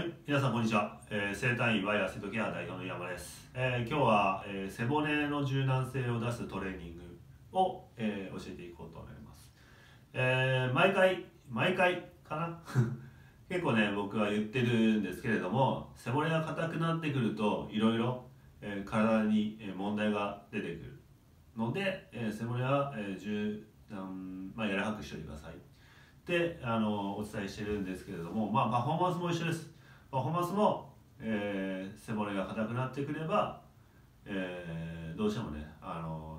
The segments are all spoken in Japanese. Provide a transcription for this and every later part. はい、皆さんこんにちは、整体院ワイヤー瀬戸ケア代表の山です。今日は、背骨の柔軟性を出すトレーニングを、教えていこうと思います。毎回かな結構ね、僕は言ってるんですけれども、背骨が硬くなってくるといろいろ体に問題が出てくるので、背骨は柔軟、柔らかくしておいてくださいってお伝えしてるんですけれども、パフォーマンスも一緒です。パフォーマンスも、背骨が硬くなってくれば、どうしてもね、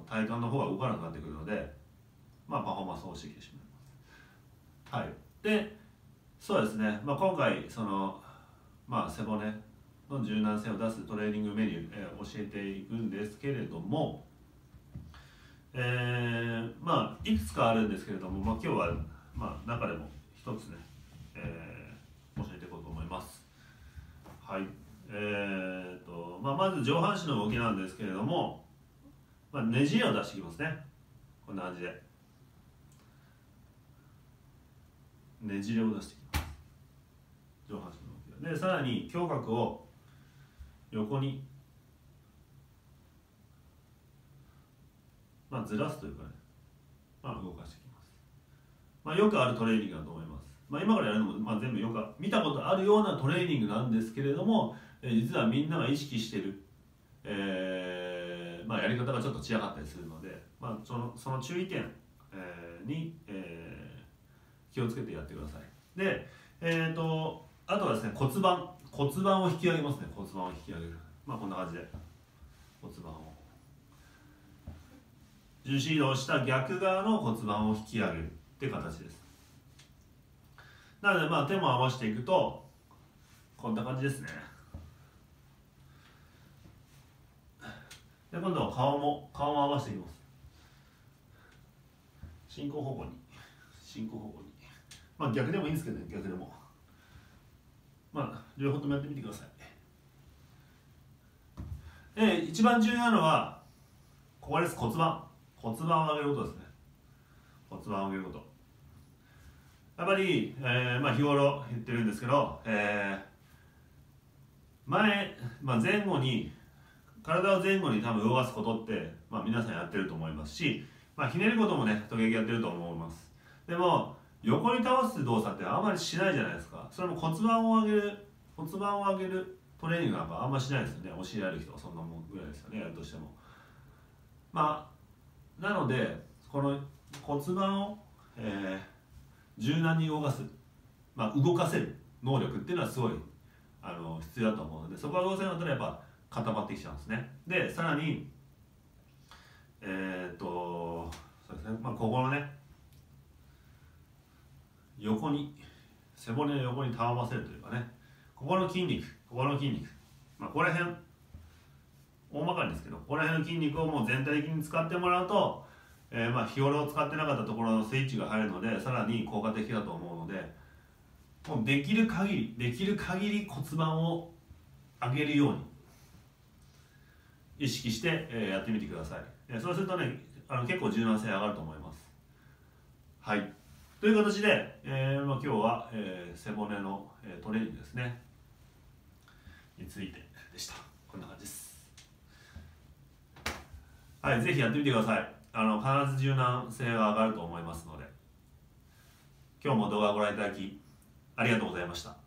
体幹の方が動かなくなってくるので、パフォーマンスを落ちてきてしまいます。はい、でそうですね、今回その、背骨の柔軟性を出すトレーニングメニュー、教えていくんですけれども、いくつかあるんですけれども、今日は、中でも一つね、教えていこうと思います。はい、まず上半身の動きなんですけれども、ねじりを出していきますね。こんな感じでねじりを出していきます。上半身の動きで、さらに胸郭を横に、ずらすというかね、動かしていきます。よくあるトレーニングだと思います。今からやるのも、全部よく見たことあるようなトレーニングなんですけれども、実はみんなが意識している、やり方がちょっと違かったりするので、その注意点に、気をつけてやってください。で、あとはですね、骨盤を引き上げますね。骨盤を引き上げる、こんな感じで骨盤を重心移動した逆側の骨盤を引き上げるっていう形です。なので、手も合わせていくとこんな感じですね。で、今度は顔も合わせていきます。進行方向に、逆でもいいんですけどね、逆でも、両方ともやってみてください。で、一番重要なのはここです。骨盤を上げることですね。骨盤を上げること、やっぱり、日頃言ってるんですけど、前後に体を前後に多分動かすことって、皆さんやってると思いますし、ひねることもね、時々やってると思います。でも横に倒す動作ってあんまりしないじゃないですか。それも骨盤を上げるトレーニングなんかあんまりしないですよね。教えられる人はそんなもんぐらいですよね、やるとしても。なのでこの骨盤を、柔軟に動かす、動かせる能力っていうのはすごい必要だと思うので、そこが動かせなかったらやっぱ固まってきちゃうんですね。で、さらにそうですね、ここのね、横に、背骨の横にたわませるというかね、ここの筋肉、こら辺大まかにですけど、こら辺の筋肉をもう全体的に使ってもらうと、日頃使ってなかったところのスイッチが入るので、さらに効果的だと思うので、もうできる限り骨盤を上げるように意識してやってみてください。そうするとね、結構柔軟性上がると思います。はい、という形で、今日は、背骨のトレーニングですねについてでした。こんな感じです。はい、ぜひやってみてください。必ず柔軟性が上がると思いますので、今日も動画をご覧いただきありがとうございました。